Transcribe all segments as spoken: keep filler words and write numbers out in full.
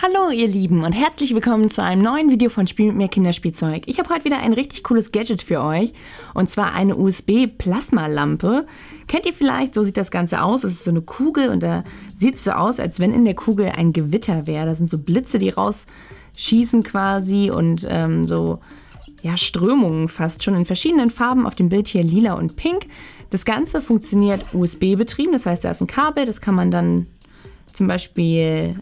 Hallo ihr Lieben und herzlich willkommen zu einem neuen Video von Spiel mit mir Kinderspielzeug. Ich habe heute wieder ein richtig cooles Gadget für euch und zwar eine U S B-Plasma-Lampe. Kennt ihr vielleicht, so sieht das Ganze aus, es ist so eine Kugel und da sieht es so aus, als wenn in der Kugel ein Gewitter wäre. Da sind so Blitze, die rausschießen quasi und ähm, so ja, Strömungen fast schon in verschiedenen Farben, auf dem Bild hier lila und pink. Das Ganze funktioniert U S B-betrieben, das heißt, da ist ein Kabel, das kann man dann zum Beispiel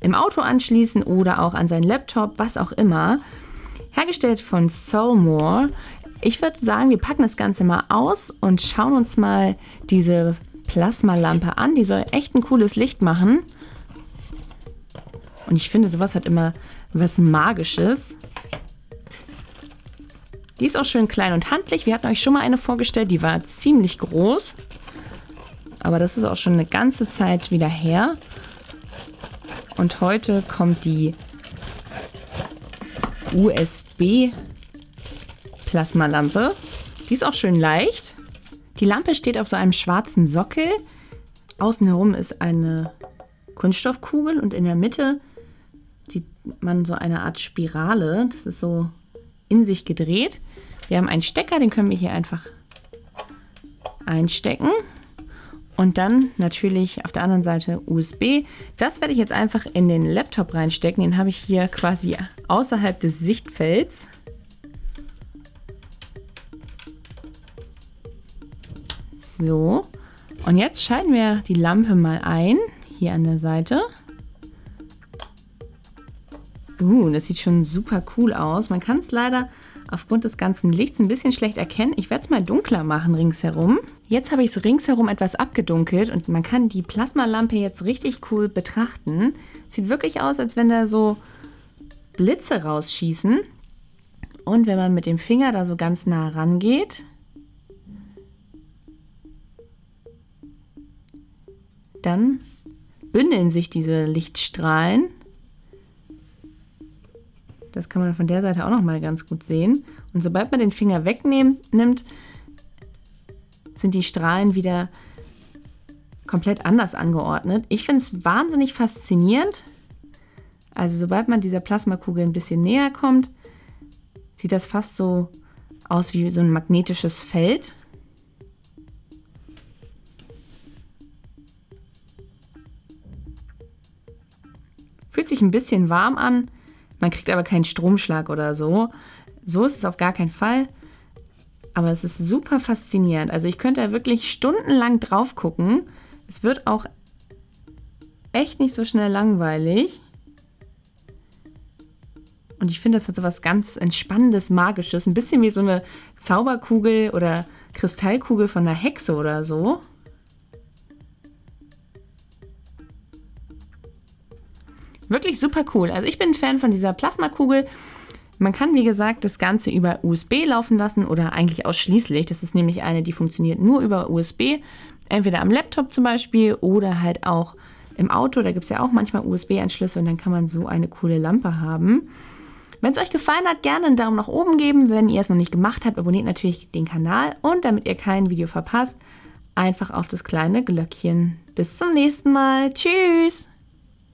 im Auto anschließen oder auch an seinen Laptop, was auch immer. Hergestellt von Soulmore. Ich würde sagen, wir packen das Ganze mal aus und schauen uns mal diese Plasmalampe an. Die soll echt ein cooles Licht machen. Und ich finde, sowas hat immer was Magisches. Die ist auch schön klein und handlich. Wir hatten euch schon mal eine vorgestellt, die war ziemlich groß. Aber das ist auch schon eine ganze Zeit wieder her. Und heute kommt die U S B-Plasmalampe. Die ist auch schön leicht. Die Lampe steht auf so einem schwarzen Sockel. Außen herum ist eine Kunststoffkugel und in der Mitte sieht man so eine Art Spirale. Das ist so in sich gedreht. Wir haben einen Stecker, den können wir hier einfach einstecken. Und dann natürlich auf der anderen Seite U S B. Das werde ich jetzt einfach in den Laptop reinstecken. Den habe ich hier quasi außerhalb des Sichtfelds. So. Und jetzt schalten wir die Lampe mal ein. Hier an der Seite. Uh, das sieht schon super cool aus. Man kann es leider aufgrund des ganzen Lichts ein bisschen schlecht erkennen. Ich werde es mal dunkler machen ringsherum. Jetzt habe ich es ringsherum etwas abgedunkelt und man kann die Plasmalampe jetzt richtig cool betrachten. Sieht wirklich aus, als wenn da so Blitze rausschießen. Und wenn man mit dem Finger da so ganz nah rangeht, dann bündeln sich diese Lichtstrahlen. Das kann man von der Seite auch noch mal ganz gut sehen. Und sobald man den Finger wegnimmt, sind die Strahlen wieder komplett anders angeordnet. Ich finde es wahnsinnig faszinierend. Also sobald man dieser Plasmakugel ein bisschen näher kommt, sieht das fast so aus wie so ein magnetisches Feld. Fühlt sich ein bisschen warm an. Man kriegt aber keinen Stromschlag oder so. So ist es auf gar keinen Fall. Aber es ist super faszinierend. Also ich könnte da wirklich stundenlang drauf gucken. Es wird auch echt nicht so schnell langweilig. Und ich finde, das hat so was ganz Entspannendes, Magisches. Ein bisschen wie so eine Zauberkugel oder Kristallkugel von einer Hexe oder so. Wirklich super cool. Also ich bin ein Fan von dieser Plasmakugel. Man kann, wie gesagt, das Ganze über U S B laufen lassen oder eigentlich ausschließlich. Das ist nämlich eine, die funktioniert nur über U S B. Entweder am Laptop zum Beispiel oder halt auch im Auto. Da gibt es ja auch manchmal U S B-Anschlüsse und dann kann man so eine coole Lampe haben. Wenn es euch gefallen hat, gerne einen Daumen nach oben geben. Wenn ihr es noch nicht gemacht habt, abonniert natürlich den Kanal. Und damit ihr kein Video verpasst, einfach auf das kleine Glöckchen. Bis zum nächsten Mal. Tschüss!